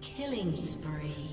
Killing spree.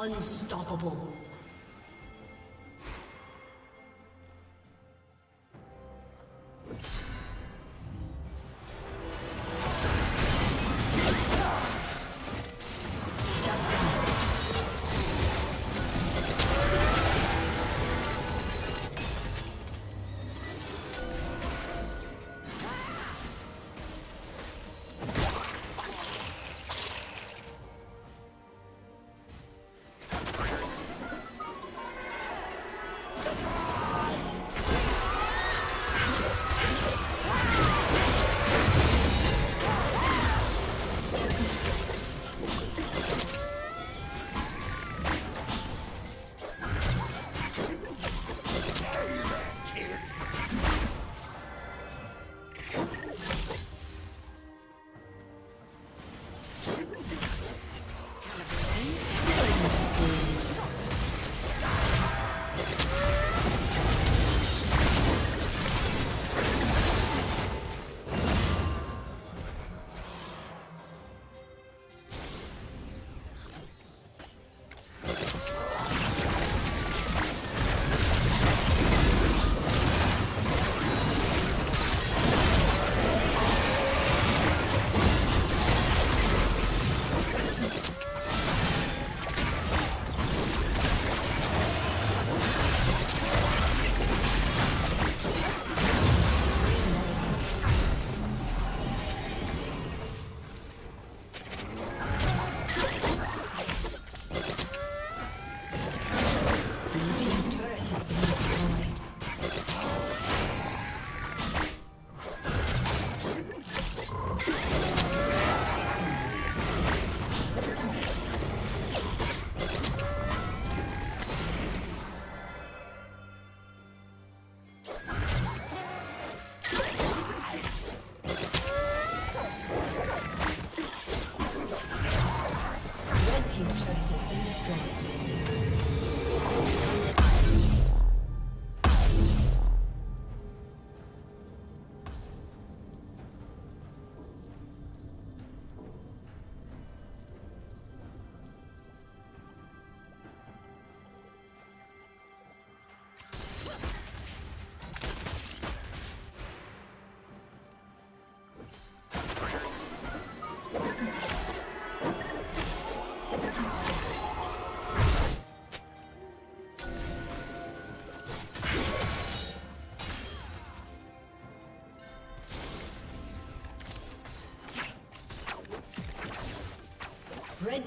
Unstoppable. Red